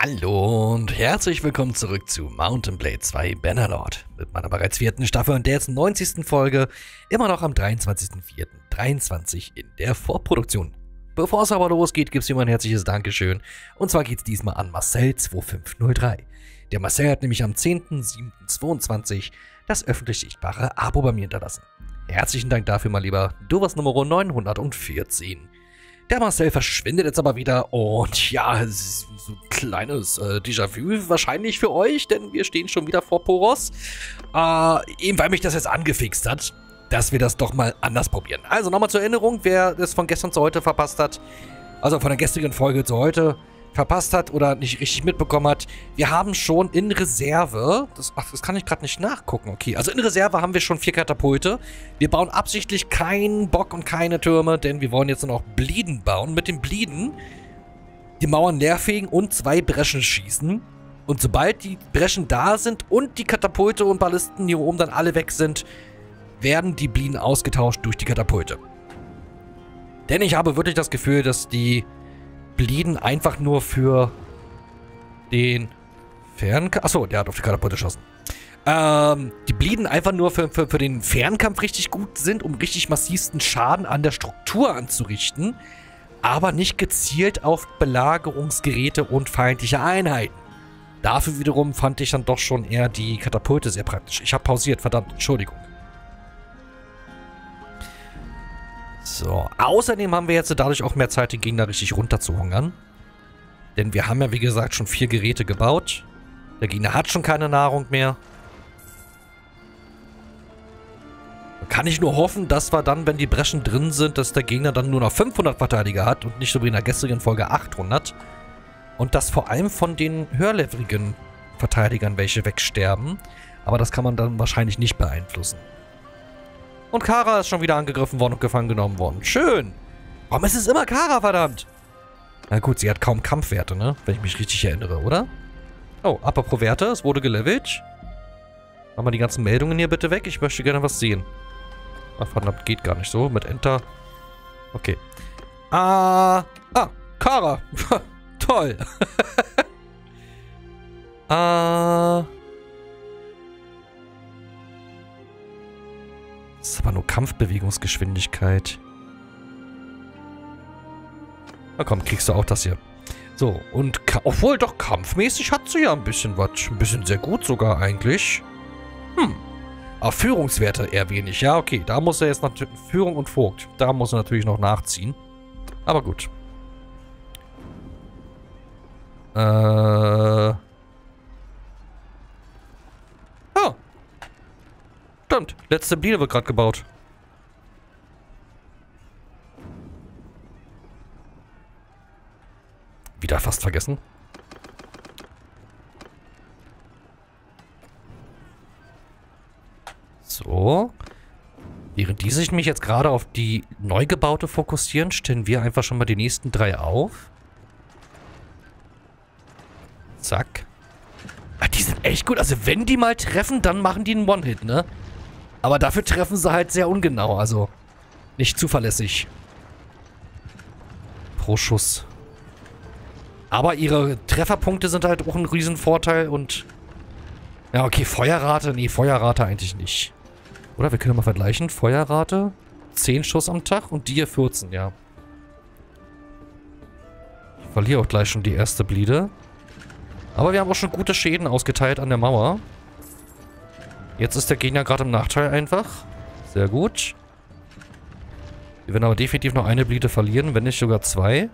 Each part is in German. Hallo und herzlich willkommen zurück zu Mount and Blade 2 Bannerlord mit meiner bereits vierten Staffel und der jetzt 90. Folge, immer noch am 23.04.23 in der Vorproduktion. Bevor es aber losgeht, gibt es immer ein herzliches Dankeschön und zwar geht es diesmal an Marcel2503. Der Marcel hat nämlich am 10.07.22 das öffentlich sichtbare Abo bei mir hinterlassen. Herzlichen Dank dafür, mein Lieber, du warst Nummer 914. Der Marcel verschwindet jetzt aber wieder und ja, es ist so ein kleines Déjà-vu wahrscheinlich für euch, denn wir stehen schon wieder vor Poros. Eben weil mich das jetzt angefixt hat, dass wir das doch mal anders probieren. Also nochmal zur Erinnerung, wer das von gestern zu heute verpasst hat, also von der gestrigen Folge zu heute verpasst hat oder nicht richtig mitbekommen hat, wir haben schon in Reserve, das kann ich gerade nicht nachgucken, okay, also in Reserve haben wir schon 4 Katapulte. Wir bauen absichtlich keinen Bock und keine Türme, denn wir wollen jetzt nur noch Bleeden bauen. Mit dem Bleeden die Mauern leerfegen und 2 Breschen schießen. Und sobald die Breschen da sind und die Katapulte und Ballisten hier oben dann alle weg sind, werden die Bleeden ausgetauscht durch die Katapulte. Denn ich habe wirklich das Gefühl, dass die Bleeden einfach nur für den Fernkampf. Achso, der hat auf die Katapulte geschossen. Die Bleeden einfach nur für den Fernkampf richtig gut sind, um richtig massivsten Schaden an der Struktur anzurichten, aber nicht gezielt auf Belagerungsgeräte und feindliche Einheiten. Dafür wiederum fand ich dann doch schon eher die Katapulte sehr praktisch. Ich habe pausiert, verdammt, Entschuldigung. So, außerdem haben wir jetzt dadurch auch mehr Zeit, den Gegner richtig runterzuhungern. Denn wir haben ja, wie gesagt, schon 4 Geräte gebaut. Der Gegner hat schon keine Nahrung mehr. Da kann ich nur hoffen, dass wir dann, wenn die Breschen drin sind, dass der Gegner dann nur noch 500 Verteidiger hat und nicht so wie in der gestrigen Folge 800. Und dass vor allem von den höherleveligen Verteidigern welche wegsterben. Aber das kann man dann wahrscheinlich nicht beeinflussen. Und Kara ist schon wieder angegriffen worden und gefangen genommen worden. Schön. Warum ist es immer Kara, verdammt? Na gut, sie hat kaum Kampfwerte, ne? Wenn ich mich richtig erinnere, oder? Oh, apropos Werte, es wurde gelevelt. Mach mal die ganzen Meldungen hier bitte weg. Ich möchte gerne was sehen. Ach, verdammt, geht gar nicht so. Mit Enter. Okay. Kara. Toll. Das ist aber nur Kampfbewegungsgeschwindigkeit. Na komm, kriegst du auch das hier. So, und obwohl doch kampfmäßig hat sie ja ein bisschen was. Ein bisschen sehr gut sogar eigentlich. Aber Führungswerte eher wenig. Ja, okay, da muss er jetzt natürlich... Führung und Vogt. Da muss er natürlich noch nachziehen. Aber gut. Stimmt, letzte Bliede wird gerade gebaut. Wieder fast vergessen. So. Während die sich mich jetzt gerade auf die neu gebaute fokussieren, stellen wir einfach schon mal die nächsten 3 auf. Zack. Ach, die sind echt gut. Also wenn die mal treffen, dann machen die einen One-Hit, ne? Aber dafür treffen sie halt sehr ungenau, also nicht zuverlässig. Pro Schuss. Aber ihre Trefferpunkte sind halt auch ein Riesenvorteil und... Ja, okay, Feuerrate, nee, Feuerrate eigentlich nicht. Oder? Wir können mal vergleichen. Feuerrate, 10 Schuss am Tag und die hier 14, ja. Ich verliere auch gleich schon die erste Bleede. Aber wir haben auch schon gute Schäden ausgeteilt an der Mauer. Jetzt ist der Gegner gerade im Nachteil einfach. Sehr gut. Wir werden aber definitiv noch eine Bleede verlieren, wenn nicht sogar 2.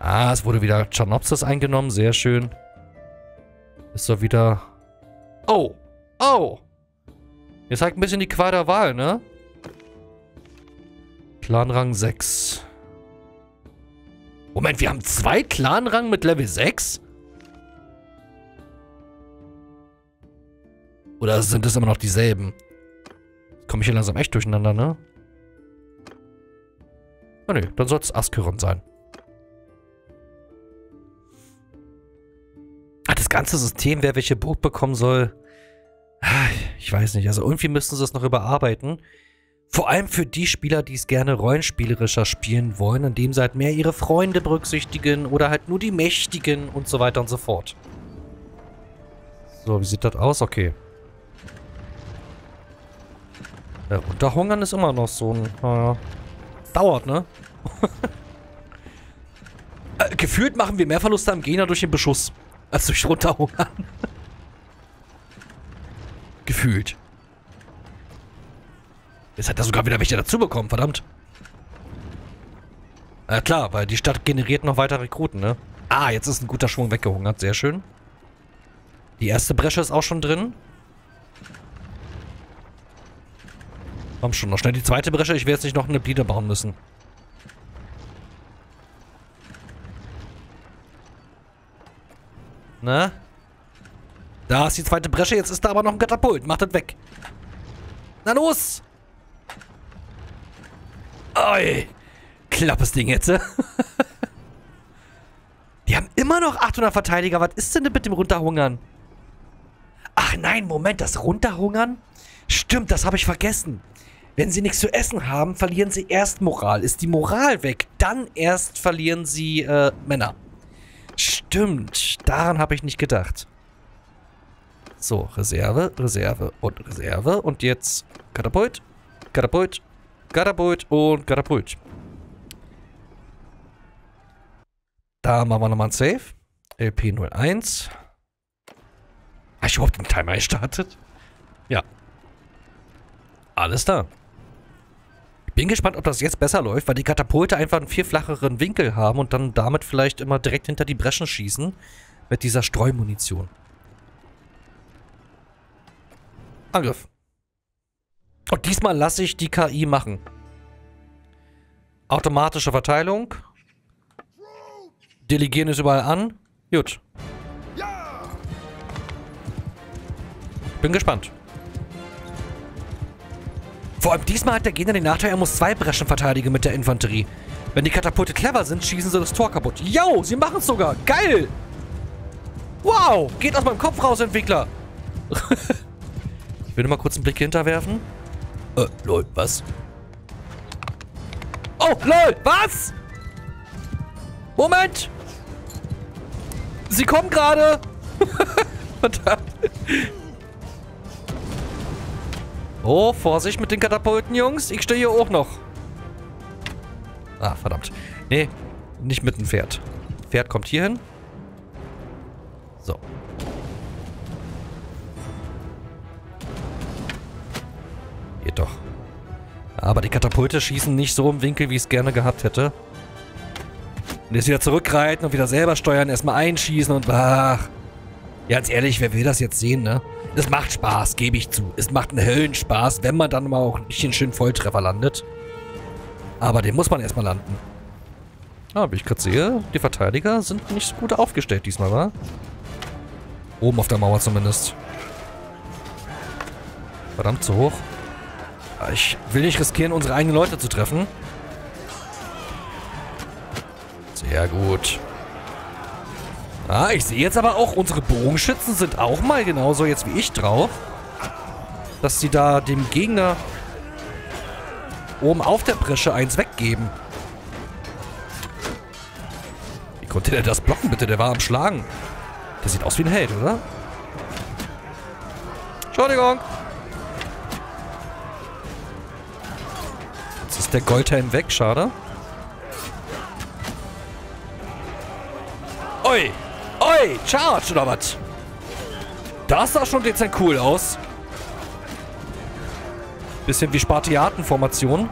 Ah, es wurde wieder Tschernopsis eingenommen. Sehr schön. Ist doch wieder... Oh! Oh! Ihr zeigt ein bisschen die Qual der Wahl, ne? Clanrang 6. Moment, wir haben 2 Clanrang mit Level 6? Oder sind es immer noch dieselben? Komme ich hier langsam echt durcheinander, ne? Na ne, dann soll es Askeron sein. Ach, das ganze System, wer welche Burg bekommen soll... Ich weiß nicht, also irgendwie müssten sie das noch überarbeiten. Vor allem für die Spieler, die es gerne rollenspielerischer spielen wollen, indem sie halt mehr ihre Freunde berücksichtigen oder halt nur die Mächtigen und so weiter und so fort. So, wie sieht das aus? Okay. Ja, runterhungern ist immer noch so ein... Naja. Dauert, ne? Gefühlt machen wir mehr Verluste am Gegner durch den Beschuss, als durch runterhungern. Gefühlt. Jetzt hat er sogar wieder welche dazu bekommen, verdammt. Na klar, weil die Stadt generiert noch weiter Rekruten, ne? Ah, jetzt ist ein guter Schwung weggehungert, sehr schön. Die erste Bresche ist auch schon drin. Komm schon, noch schnell die zweite Bresche. Ich will jetzt nicht noch eine Bliede bauen müssen. Na? Da ist die zweite Bresche. Jetzt ist da aber noch ein Katapult. Macht das weg. Na los! Oi! Klappes Ding jetzt. Die haben immer noch 800 Verteidiger. Was ist denn mit dem Runterhungern? Ach nein, Moment. Das Runterhungern? Stimmt, das habe ich vergessen. Wenn sie nichts zu essen haben, verlieren sie erst Moral. Ist die Moral weg, dann erst verlieren sie Männer. Stimmt, daran habe ich nicht gedacht. So, Reserve, Reserve und Reserve. Und jetzt Katapult, Katapult, Katapult und Katapult. Da machen wir nochmal ein Save. LP01. Habe ich überhaupt den Timer gestartet? Ja. Alles da. Ich bin gespannt, ob das jetzt besser läuft, weil die Katapulte einfach einen viel flacheren Winkel haben und dann damit vielleicht immer direkt hinter die Breschen schießen mit dieser Streumunition. Angriff. Und diesmal lasse ich die KI machen. Automatische Verteilung. Delegieren ist überall an. Gut. Bin gespannt. Vor allem diesmal hat der Gegner den Nachteil, er muss zwei Breschen verteidigen mit der Infanterie. Wenn die Katapulte clever sind, schießen sie das Tor kaputt. Yo, sie machen es sogar. Geil. Wow, geht aus meinem Kopf raus, Entwickler. Ich will nur mal kurz einen Blick hinterwerfen. Lol, was? Oh, lol, was? Moment. Sie kommen gerade. Verdammt. Oh, Vorsicht mit den Katapulten, Jungs. Ich stehe hier auch noch. Ah, verdammt. Nee, nicht mit dem Pferd. Pferd kommt hier hin. So. Geht doch. Aber die Katapulte schießen nicht so im Winkel, wie ich es gerne gehabt hätte. Und jetzt wieder zurückreiten und wieder selber steuern. Erstmal einschießen und... Ach. Ganz ehrlich, wer will das jetzt sehen, ne? Es macht Spaß, gebe ich zu. Es macht einen Höllenspaß, wenn man dann mal auch nicht einen schönen Volltreffer landet. Aber den muss man erstmal landen. Ah, wie ich gerade sehe, die Verteidiger sind nicht so gut aufgestellt diesmal, wa? Oben auf der Mauer zumindest. Verdammt, zu hoch. Ich will nicht riskieren, unsere eigenen Leute zu treffen. Sehr gut. Ah, ich sehe jetzt aber auch, unsere Bogenschützen sind auch mal genauso jetzt wie ich drauf. Dass sie da dem Gegner oben auf der Bresche eins weggeben. Wie konnte der das blocken, bitte? Der war am Schlagen. Der sieht aus wie ein Held, oder? Entschuldigung. Jetzt ist der Goldhelm weg, schade. Oi! Oi, Charge oder was? Das sah schon dezent cool aus. Bisschen wie Spartiatenformation.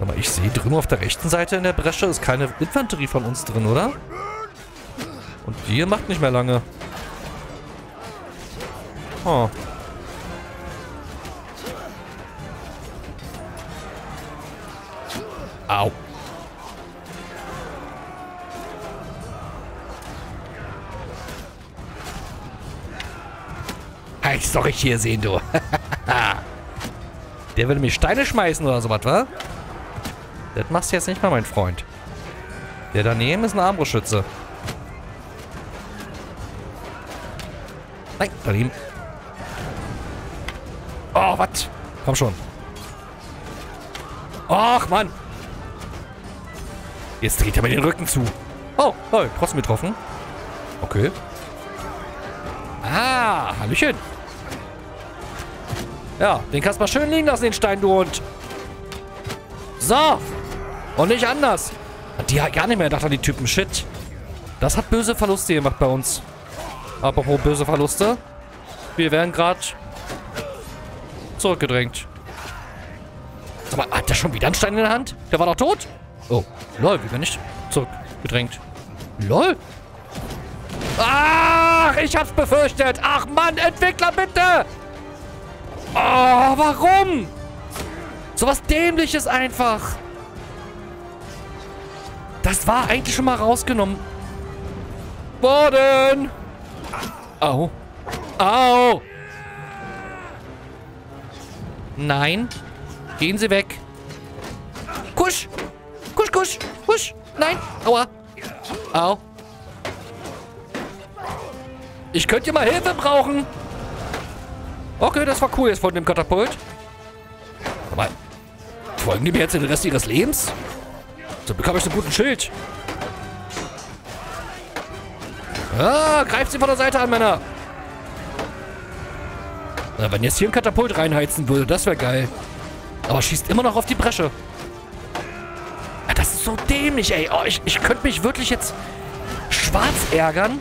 Aber ich sehe drüben auf der rechten Seite in der Bresche ist keine Infanterie von uns drin, oder? Und die macht nicht mehr lange. Oh. Au. Ich soll ich hier sehen, du. Der will mir Steine schmeißen oder sowas, wa? Das machst du jetzt nicht mal, mein Freund. Der daneben ist ein Armbrustschütze. Nein, daneben. Oh, was? Komm schon. Ach, Mann. Jetzt dreht er mir den Rücken zu. Oh, toll. Trotzdem getroffen. Okay. Ah, Hallöchen. Ja, den kannst du mal schön liegen lassen, den Stein, du Hund. So. Und nicht anders. Die hat gar nicht mehr gedacht an die Typen. Shit. Das hat böse Verluste gemacht bei uns. Apropos böse Verluste. Wir werden gerade zurückgedrängt. Sag mal, hat der schon wieder einen Stein in der Hand? Der war doch tot? Oh, lol, wir werden nicht zurückgedrängt. Lol. Ach, ich hab's befürchtet. Ach Mann, Entwickler, bitte. Oh, warum? So was Dämliches einfach. Das war eigentlich schon mal rausgenommen worden. Au. Au. Nein. Gehen Sie weg. Kusch. Kusch, kusch. Kusch. Nein. Aua. Au. Ich könnte hier mal Hilfe brauchen. Okay, das war cool jetzt von dem Katapult. Aber folgen die mir jetzt den Rest ihres Lebens? So bekomme ich so einen guten Schild. Ah, greift sie von der Seite an, Männer. Na, wenn jetzt hier ein Katapult reinheizen würde, das wäre geil. Aber schießt immer noch auf die Bresche. Ja, das ist so dämlich, ey. Oh, ich könnte mich wirklich jetzt schwarz ärgern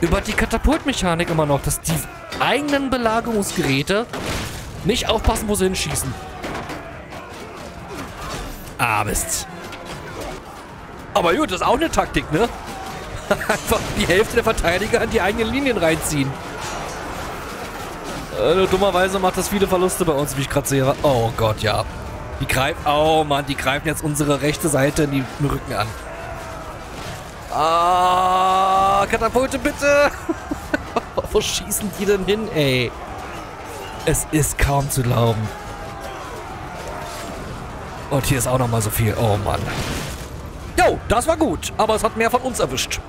über die Katapultmechanik immer noch, dass die eigenen Belagerungsgeräte nicht aufpassen, wo sie hinschießen. Ah, Mist. Aber gut, das ist auch eine Taktik, ne? Einfach die Hälfte der Verteidiger an die eigenen Linien reinziehen. Dummerweise macht das viele Verluste bei uns, wie ich gerade sehe. Oh Gott, ja. Die greifen... Oh Mann, die greifen jetzt unsere rechte Seite in den Rücken an. Ah, Katapulte, bitte! Wo schießen die denn hin, ey? Es ist kaum zu glauben. Und hier ist auch nochmal so viel. Oh Mann. Jo, das war gut. Aber es hat mehr von uns erwischt.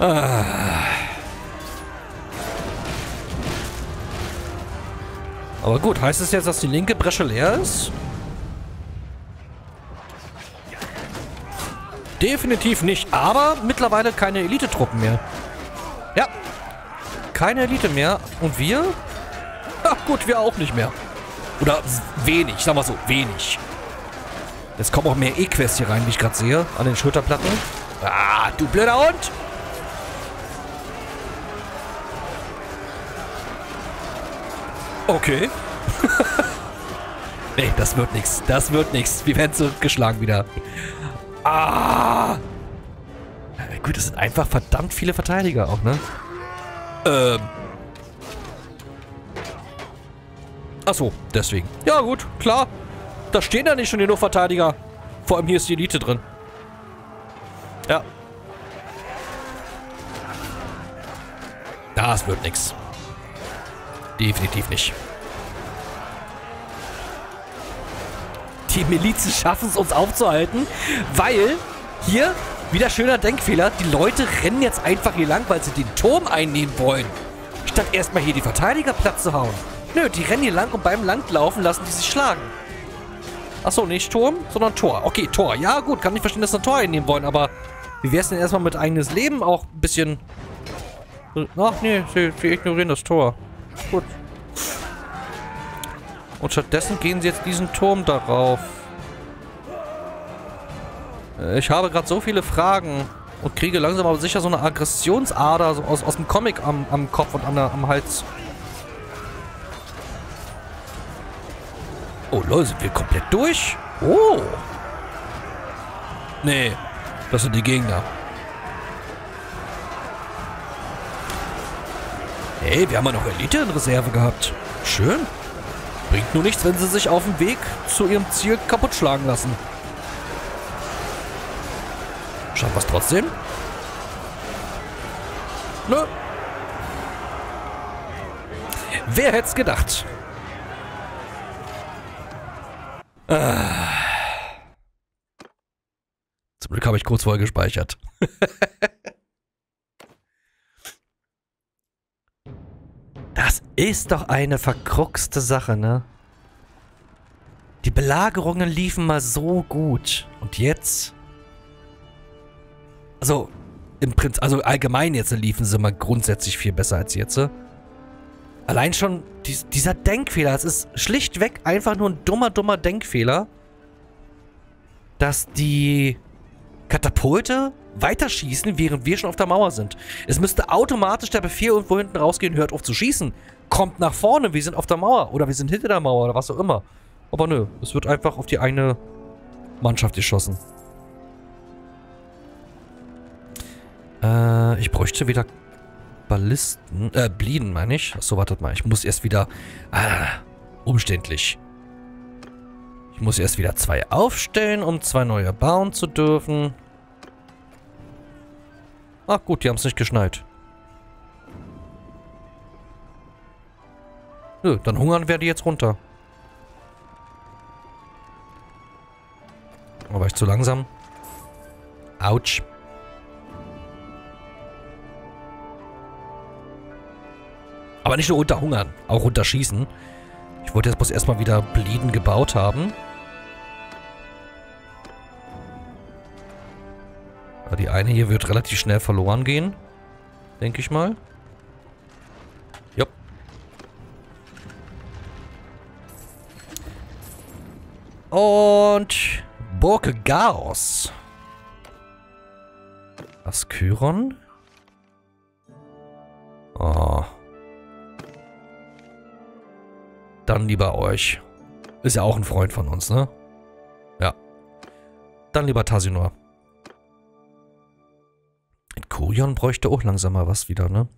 Ah. Aber gut, heißt es jetzt, dass die linke Bresche leer ist? Definitiv nicht, aber mittlerweile keine Elite-Truppen mehr. Ja, keine Elite mehr. Und wir? Ach gut, wir auch nicht mehr. Oder wenig, sagen wir so, wenig. Jetzt kommen auch mehr E-Quests hier rein, wie ich gerade sehe, an den Schulterplatten. Ah, du blöder Hund! Okay. Nee, das wird nichts. Das wird nichts. Wir werden zurückgeschlagen wieder. Ah! Gut, das sind einfach verdammt viele Verteidiger auch, ne? Achso, deswegen. Ja gut, klar. Da stehen ja nicht schon genug Verteidiger. Vor allem hier ist die Elite drin. Ja. Das wird nichts. Definitiv nicht. Die Milizen schaffen es, uns aufzuhalten, weil hier, wieder schöner Denkfehler, die Leute rennen jetzt einfach hier lang, weil sie den Turm einnehmen wollen. Statt erstmal hier die Verteidiger platt zu hauen. Nö, die rennen hier lang und beim Langlaufen lassen die sich schlagen. Achso, nicht Turm, sondern Tor. Okay, Tor. Ja gut, kann nicht verstehen, dass sie ein Tor einnehmen wollen, aber wie wär's denn erstmal mit eigenes Leben auch ein bisschen... Ach nee, sie ignorieren das Tor. Gut. Und stattdessen gehen sie jetzt diesen Turm darauf. Ich habe gerade so viele Fragen und kriege langsam aber sicher so eine Aggressionsader so aus dem Comic am Kopf und am Hals. Oh lol, sind wir komplett durch? Oh. Nee, das sind die Gegner. Hey, wir haben ja noch Elite in Reserve gehabt. Schön. Bringt nur nichts, wenn sie sich auf dem Weg zu ihrem Ziel kaputt schlagen lassen. Schaffen wir es trotzdem? Nö. Wer hätte es gedacht? Zum Glück habe ich kurz vorher gespeichert. Das ist doch eine verkruxte Sache, ne? Die Belagerungen liefen mal so gut. Und jetzt? Also, im Prinzip, also allgemein jetzt liefen sie mal grundsätzlich viel besser als jetzt. Allein schon dieser Denkfehler. Es ist schlichtweg einfach nur ein dummer Denkfehler, dass die Katapulte weiterschießen, während wir schon auf der Mauer sind. Es müsste automatisch der Befehl irgendwo hinten rausgehen, hört auf zu schießen. Kommt nach vorne, wir sind auf der Mauer. Oder wir sind hinter der Mauer oder was auch immer. Aber nö, es wird einfach auf die eine Mannschaft geschossen. Ich bräuchte wieder Ballisten. Bliden, meine ich. Achso, wartet mal. Ich muss erst wieder... umständlich. Ich muss erst wieder zwei aufstellen, um zwei neue bauen zu dürfen. Ach gut, die haben es nicht geschneit. Nö, dann hungern wir die jetzt runter. War ich zu langsam? Autsch. Aber nicht nur runterhungern, auch runterschießen. Ich wollte jetzt bloß erstmal wieder Bleeden gebaut haben. Aber die eine hier wird relativ schnell verloren gehen. Denke ich mal. Jupp. Und... Burg Gaos. Askeron. Oh. Dann lieber euch. Ist ja auch ein Freund von uns, ne? Ja. Dann lieber Tassinor. In Kurion bräuchte auch langsam mal was wieder, ne?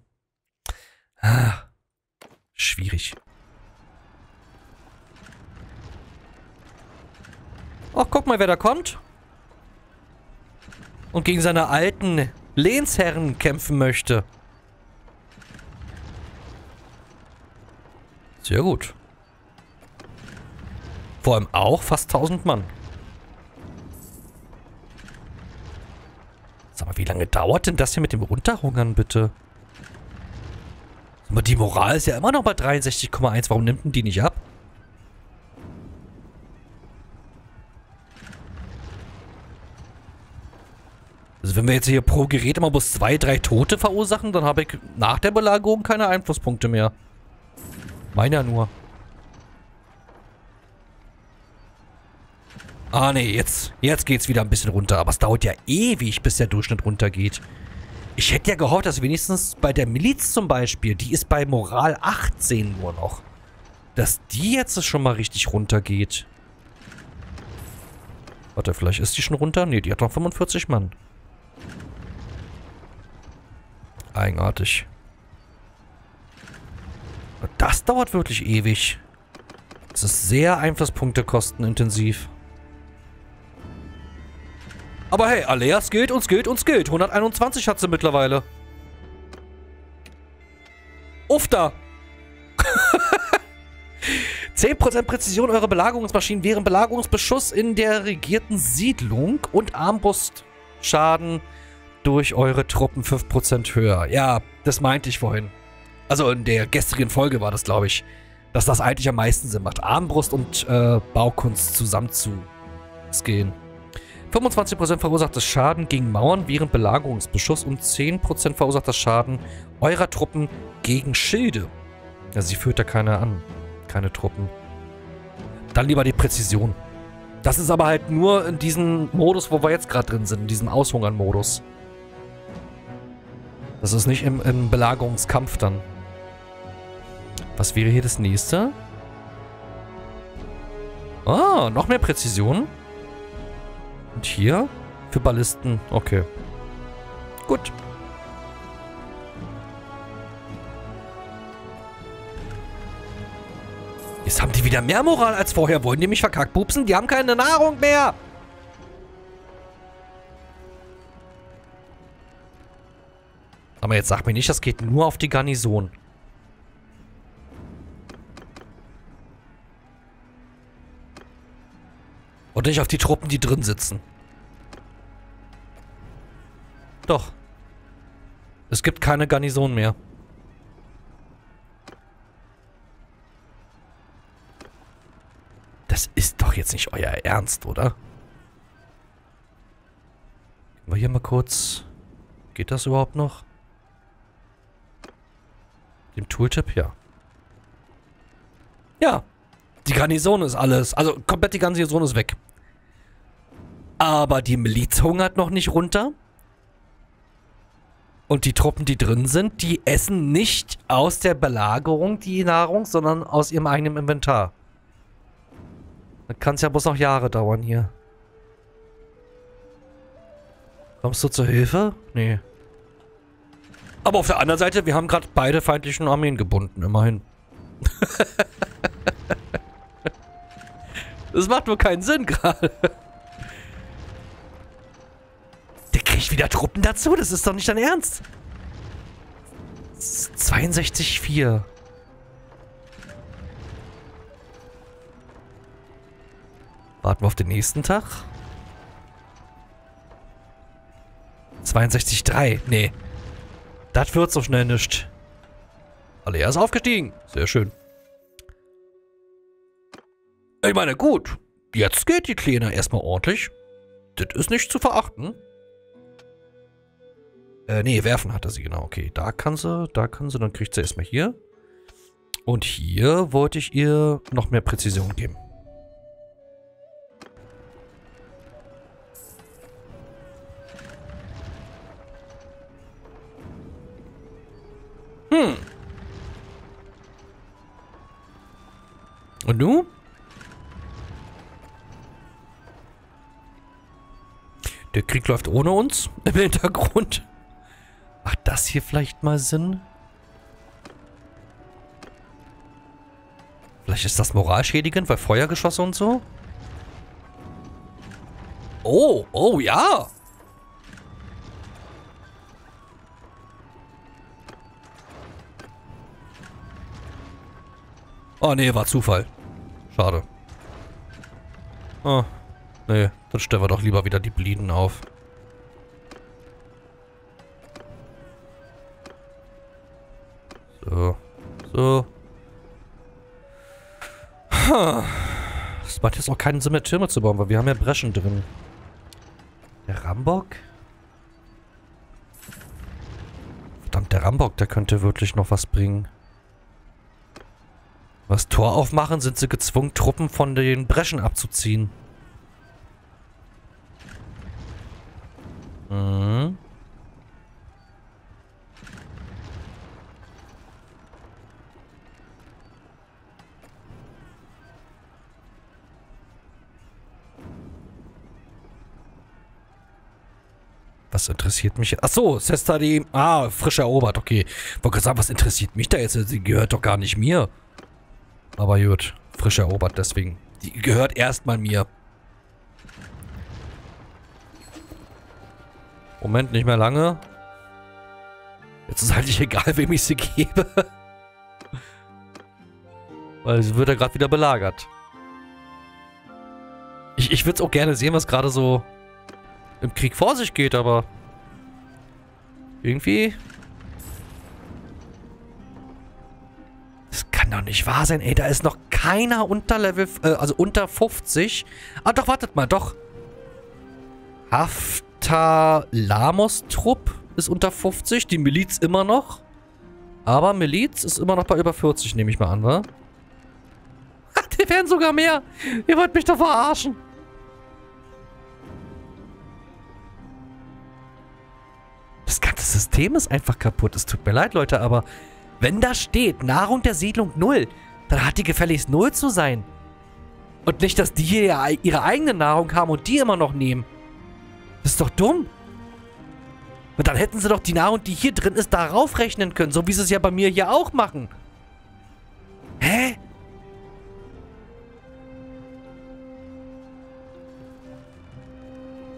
Ah. Schwierig. Ach, guck mal, wer da kommt. Und gegen seine alten Lehnsherren kämpfen möchte. Sehr gut. Vor allem auch fast 1000 Mann. Sag mal, wie lange dauert denn das hier mit dem Runterhungern, bitte? Aber die Moral ist ja immer noch bei 63,1. Warum nimmt denn die nicht ab? Also wenn wir jetzt hier pro Gerät immer bloß 2, 3 Tote verursachen, dann habe ich nach der Belagerung keine Einflusspunkte mehr. Meiner nur. Ah ne, jetzt geht's wieder ein bisschen runter. Aber es dauert ja ewig, bis der Durchschnitt runtergeht. Ich hätte ja gehofft, dass wenigstens bei der Miliz zum Beispiel, die ist bei Moral 18 nur noch, dass die jetzt schon mal richtig runtergeht. Warte, vielleicht ist die schon runter? Ne, die hat noch 45 Mann. Eigenartig. Das dauert wirklich ewig. Das ist sehr einflusspunktekostenintensiv. Aber hey, Aleas geht und es geht und es geht. 121 hat sie mittlerweile. Uff da! 10% Präzision eurer Belagerungsmaschinen während Belagerungsbeschuss in der regierten Siedlung und Armbrustschaden durch eure Truppen 5% höher. Ja, das meinte ich vorhin. Also in der gestrigen Folge war das, glaube ich, dass das eigentlich am meisten Sinn macht. Armbrust und Baukunst zusammen zu skillen. 25% verursacht das Schaden gegen Mauern während Belagerungsbeschuss und 10% verursacht das Schaden eurer Truppen gegen Schilde. Ja, sie führt da keiner an. Keine Truppen. Dann lieber die Präzision. Das ist aber halt nur in diesem Modus, wo wir jetzt gerade drin sind, in diesem Aushungern-Modus. Das ist nicht im Belagerungskampf dann. Was wäre hier das nächste? Ah, noch mehr Präzision. Und hier? Für Ballisten. Okay. Gut. Jetzt haben die wieder mehr Moral als vorher. Wollen die mich verkackt pupsen? Die haben keine Nahrung mehr. Aber jetzt sag mir nicht, das geht nur auf die Garnison. Und nicht auf die Truppen, die drin sitzen. Doch. Es gibt keine Garnison mehr. Das ist doch jetzt nicht euer Ernst, oder? Gehen wir hier mal kurz... Geht das überhaupt noch? Dem Tooltip? Ja. Ja. Die Garnison ist alles. Also komplett die ganze Garnison ist weg. Aber die Miliz hungert noch nicht runter. Und die Truppen, die drin sind, die essen nicht aus der Belagerung die Nahrung, sondern aus ihrem eigenen Inventar. Dann kann es ja bloß noch Jahre dauern hier. Kommst du zur Hilfe? Nee. Aber auf der anderen Seite, wir haben gerade beide feindlichen Armeen gebunden, immerhin. Das macht nur keinen Sinn gerade. Der kriegt wieder Truppen dazu, das ist doch nicht dein Ernst. 62,4. Warten wir auf den nächsten Tag. 62,3. Nee. Das wird so schnell nicht. Alle erst aufgestiegen. Sehr schön. Ich meine, gut. Jetzt geht die Kleine erstmal ordentlich. Das ist nicht zu verachten. Nee, werfen hatte sie, genau. Okay, da kann sie. Dann kriegt sie erstmal hier. Und hier wollte ich ihr noch mehr Präzision geben. Hm. Und du? Der Krieg läuft ohne uns im Hintergrund. Macht das hier vielleicht mal Sinn? Vielleicht ist das moralschädigend, weil Feuergeschosse und so? Oh, oh ja! Oh nee, war Zufall. Schade. Oh, nee, dann stellen wir doch lieber wieder die Blieden auf. So. So. Es macht jetzt auch keinen Sinn mehr, Türme zu bauen, weil wir haben ja Breschen drin. Der Rambock? Verdammt, der Rambock, der könnte wirklich noch was bringen. Was Tor aufmachen, sind sie gezwungen, Truppen von den Breschen abzuziehen. Mhm. Was interessiert mich? Achso, Sestadim. Ah, frisch erobert, okay. Wollte gerade sagen, was interessiert mich da jetzt? Sie gehört doch gar nicht mir. Aber gut, frisch erobert, deswegen. Die gehört erstmal mir. Moment, nicht mehr lange. Jetzt ist halt nicht egal, wem ich sie gebe. Weil sie wird ja gerade wieder belagert. Ich würde es auch gerne sehen, was gerade so im Krieg vor sich geht, aber... Irgendwie... Kann doch nicht wahr sein, ey. Da ist noch keiner unter Level, also unter 50. Ah, doch, wartet mal, doch. Haftalamus-Trupp ist unter 50. Die Miliz immer noch. Aber Miliz ist immer noch bei über 40, nehme ich mal an, wa? Ach, die werden sogar mehr. Ihr wollt mich doch verarschen. Das ganze System ist einfach kaputt. Es tut mir leid, Leute, aber... Wenn da steht, Nahrung der Siedlung 0, dann hat die gefälligst 0 zu sein. Und nicht, dass die hier ihre eigene Nahrung haben und die immer noch nehmen. Das ist doch dumm. Und dann hätten sie doch die Nahrung, die hier drin ist, darauf rechnen können, so wie sie es ja bei mir hier auch machen. Hä?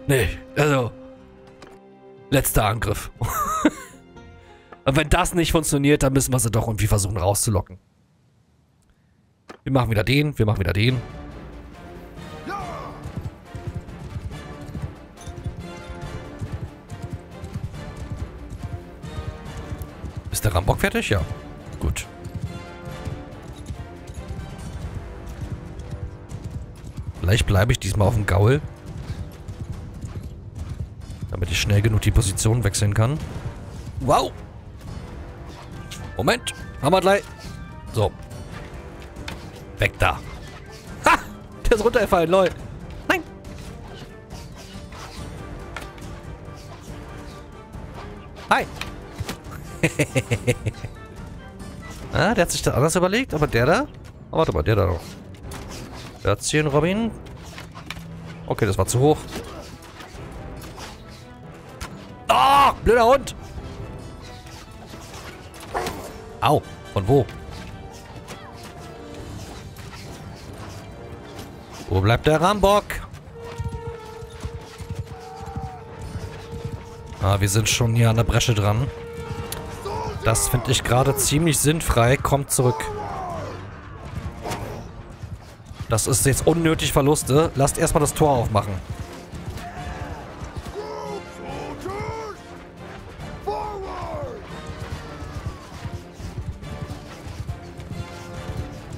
Nee, also... Letzter Angriff. Und wenn das nicht funktioniert, dann müssen wir sie doch irgendwie versuchen rauszulocken. Wir machen wieder den, wir machen wieder den. der Rambock fertig? Ja. Gut. Vielleicht bleibe ich diesmal auf dem Gaul. Damit ich schnell genug die Position wechseln kann. Wow! Moment! Hammer gleich! So. Weg da! Ha! Der ist runtergefallen, lol! Nein! Hi! Ah, der hat sich das anders überlegt, aber der da? Oh, warte mal, der da noch. Platzieren, Robin. Okay, das war zu hoch. Ah, oh, blöder Hund. Au, von wo? Wo bleibt der Rambock? Ah, wir sind schon hier an der Bresche dran. Das finde ich gerade ziemlich sinnfrei. Kommt zurück. Das ist jetzt unnötig Verluste. Lasst erstmal das Tor aufmachen.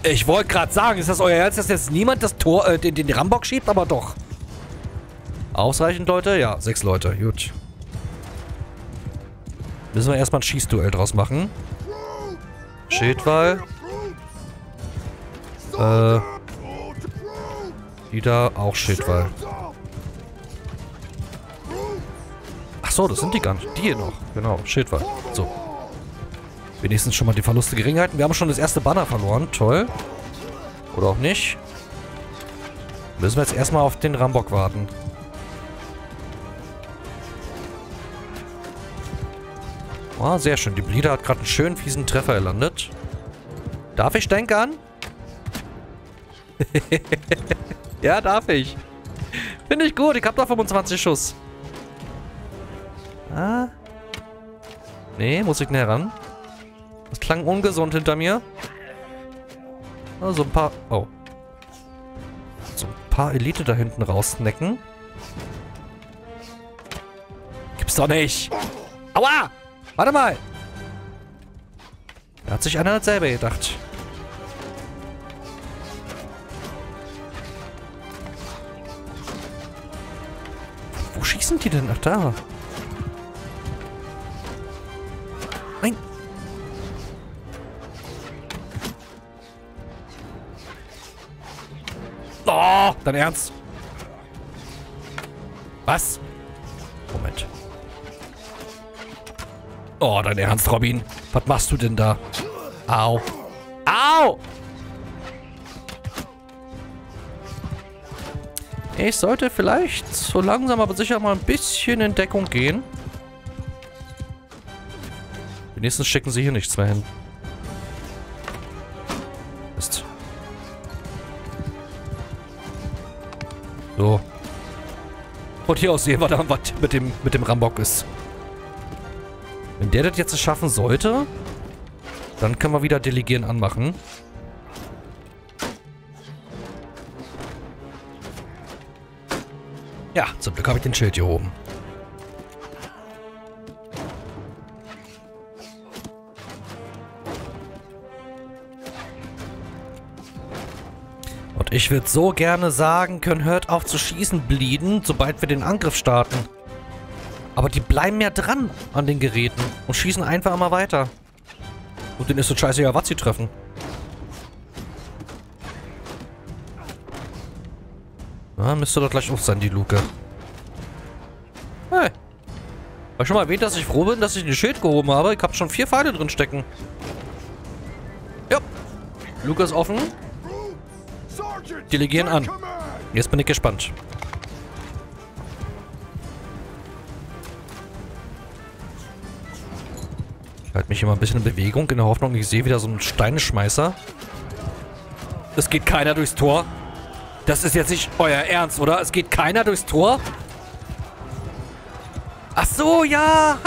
Ich wollte gerade sagen, ist das euer Herz, dass jetzt niemand das Tor, den Rambock schiebt? Aber doch. Ausreichend Leute? Ja, 6 Leute. Gut. Müssen wir erstmal ein Schießduell draus machen. Schildwall. Die da auch Schildwall. Achso, das sind die gar nicht. Die hier noch. Genau, Schildwall. So. Wenigstens schon mal die Verluste gering halten. Wir haben schon das erste Banner verloren. Toll. Oder auch nicht. Müssen wir jetzt erstmal auf den Rambock warten. Oh, sehr schön. Die Bleeder hat gerade einen schönen, fiesen Treffer erlandet. Darf ich denken? Ja, darf ich. Finde ich gut. Ich habe da 25 Schuss. Ah. Nee, muss ich näher ran. Das klang ungesund hinter mir. Oh, so ein paar... Oh. So ein paar Elite da hinten rausnecken. Gibt's doch nicht. Aua! Warte mal! Da hat sich einer das selber gedacht. Wo schießen die denn? Ach, da. Nein! Oh, dein Ernst? Was? Moment. Oh, dein Ernst, Robin. Was machst du denn da? Au. Au! Ich sollte vielleicht so langsam aber sicher mal ein bisschen in Deckung gehen. Wenigstens schicken sie hier nichts mehr hin. Mist. So. Und hier aus sehen wir dann, was mit dem Rambock ist. Wenn der das jetzt schaffen sollte, dann können wir wieder Delegieren anmachen. Ja, zum Glück habe ich den Schild hier oben. Und ich würde so gerne sagen können, hört auf zu schießen, bleeden, sobald wir den Angriff starten. Aber die bleiben ja dran an den Geräten und schießen einfach immer weiter. Und denen ist so scheiße, ja, was sie treffen. Na, müsste doch gleich auf sein, die Luke. Hey. Hab ich schon mal erwähnt, dass ich froh bin, dass ich den Schild gehoben habe? Ich hab schon 4 Pfeile drin stecken. Ja. Luke ist offen. Delegieren an. Jetzt bin ich gespannt. Ich halte mich immer ein bisschen in Bewegung, in der Hoffnung, ich sehe wieder so einen Steinschmeißer. Es geht keiner durchs Tor. Das ist jetzt nicht euer Ernst, oder? Es geht keiner durchs Tor? Ach so, ja!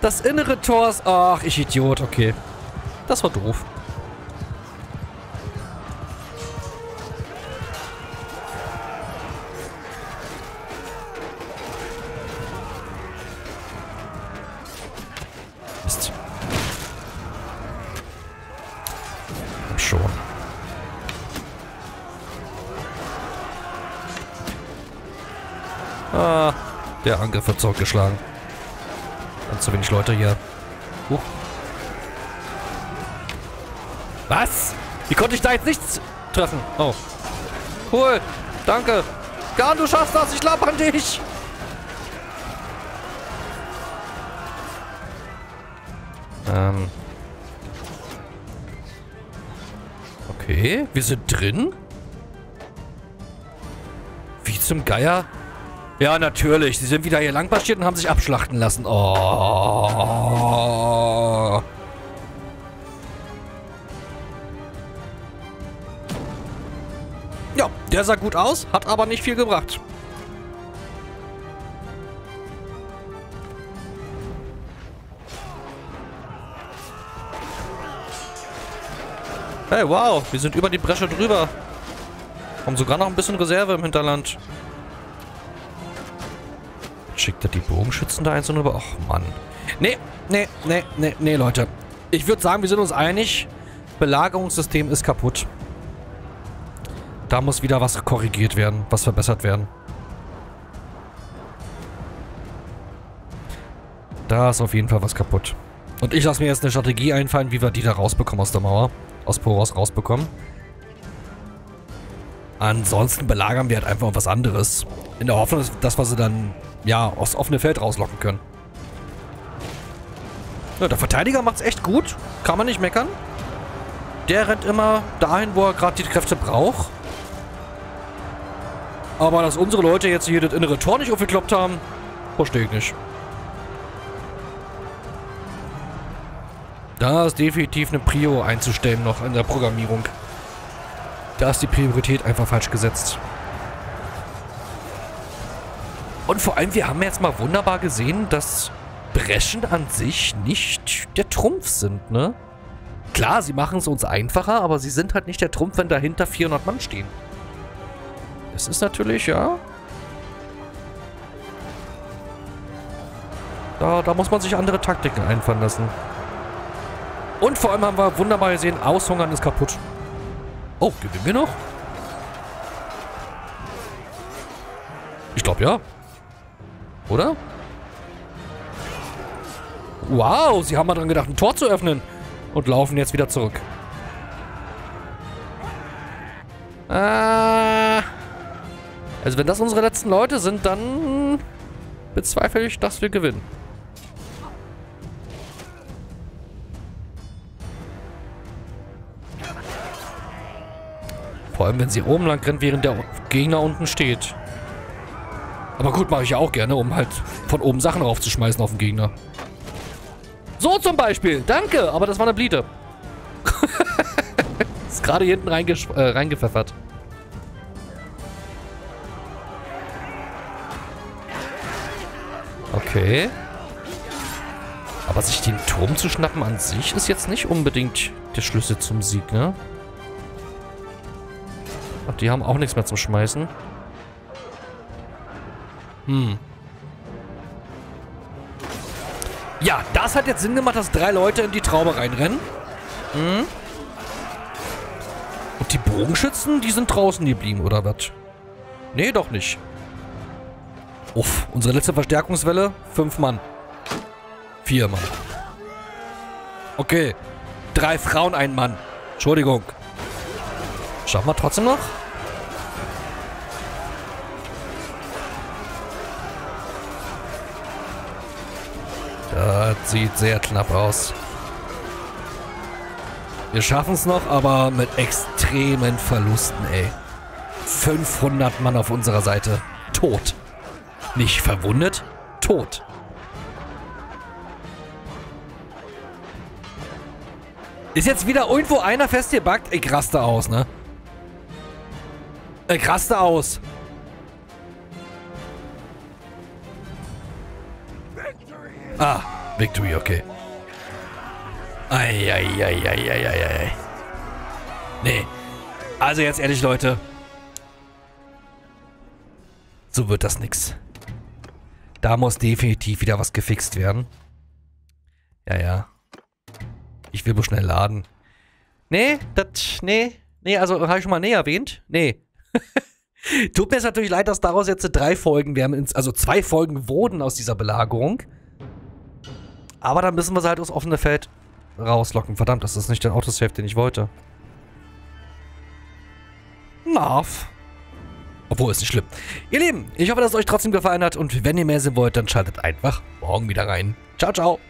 Das innere Tor ist... Ach, ich Idiot, okay. Das war doof. schon. Ah, der Angriff wird zurückgeschlagen. Ganz zu wenig Leute hier. Was? Wie konnte ich da jetzt nichts treffen? Oh. Cool. Danke. Garn, du schaffst das. Ich glaub an dich. Okay. Wir sind drin? Wie zum Geier? Ja, natürlich. Sie sind wieder hier lang marschiert und haben sich abschlachten lassen. Oh. Ja, der sah gut aus, hat aber nicht viel gebracht. Hey, wow. Wir sind über die Bresche drüber. Haben sogar noch ein bisschen Reserve im Hinterland. Schickt er die Bogenschützen da einzeln rüber? Och, Mann. Nee, Leute. Ich würde sagen, wir sind uns einig. Belagerungssystem ist kaputt. Da muss wieder was korrigiert werden, was verbessert werden. Da ist auf jeden Fall was kaputt. Und ich lasse mir jetzt eine Strategie einfallen, wie wir die da rausbekommen aus der Mauer. Aus Poros rausbekommen. Ansonsten belagern wir halt einfach was anderes. In der Hoffnung, dass wir sie dann, ja, aufs offene Feld rauslocken können. Ja, der Verteidiger macht's echt gut. Kann man nicht meckern. Der rennt immer dahin, wo er gerade die Kräfte braucht. Aber dass unsere Leute jetzt hier das innere Tor nicht aufgekloppt haben, verstehe ich nicht. Da ist definitiv eine Prio einzustellen noch in der Programmierung. Da ist die Priorität einfach falsch gesetzt. Und vor allem, wir haben jetzt mal wunderbar gesehen, dass Breschen an sich nicht der Trumpf sind, ne? Klar, sie machen es uns einfacher, aber sie sind halt nicht der Trumpf, wenn dahinter 400 Mann stehen. Das ist natürlich, ja... Da muss man sich andere Taktiken einfallen lassen. Und vor allem haben wir wunderbar gesehen, Aushungern ist kaputt. Oh, gewinnen wir noch? Ich glaube, ja. Oder? Wow, sie haben mal dran gedacht, ein Tor zu öffnen. Und laufen jetzt wieder zurück. Also wenn das unsere letzten Leute sind, dann bezweifle ich, dass wir gewinnen. Vor allem, wenn sie oben lang rennt, während der Gegner unten steht. Aber gut, mache ich ja auch gerne, um halt von oben Sachen raufzuschmeißen auf den Gegner. So zum Beispiel. Danke, aber das war eine Blite. Ist gerade hier hinten reingepfeffert. Okay. Aber sich den Turm zu schnappen an sich ist jetzt nicht unbedingt der Schlüssel zum Sieg, ne? Ach, die haben auch nichts mehr zum Schmeißen. Hm. Ja, das hat jetzt Sinn gemacht, dass 3 Leute in die Traube reinrennen. Hm. Und die Bogenschützen, die sind draußen geblieben, oder was? Nee, doch nicht. Uff, unsere letzte Verstärkungswelle, 5 Mann. 4 Mann. Okay, 3 Frauen, 1 Mann. Entschuldigung. Schaffen wir trotzdem noch? Das sieht sehr knapp aus. Wir schaffen es noch, aber mit extremen Verlusten, ey. 500 Mann auf unserer Seite. Tot. Nicht verwundet, tot. Ist jetzt wieder irgendwo einer festgebackt? Ich raste aus, ne? Ich raste aus. Ah, Victory, okay. Eieieiei. Nee. Also jetzt ehrlich, Leute. So wird das nix. Da muss definitiv wieder was gefixt werden. Ja. Ich will bloß schnell laden. Nee, das, nee, also habe ich schon mal näher erwähnt? Nee. Tut mir jetzt natürlich leid, dass daraus jetzt 3 Folgen werden, also 2 Folgen wurden aus dieser Belagerung. Aber dann müssen wir sie halt aufs offene Feld rauslocken. Verdammt, das ist nicht der Autosave, den ich wollte. Narf. Obwohl, ist nicht schlimm. Ihr Lieben, ich hoffe, dass es euch trotzdem gefallen hat. Und wenn ihr mehr sehen wollt, dann schaltet einfach morgen wieder rein. Ciao, ciao.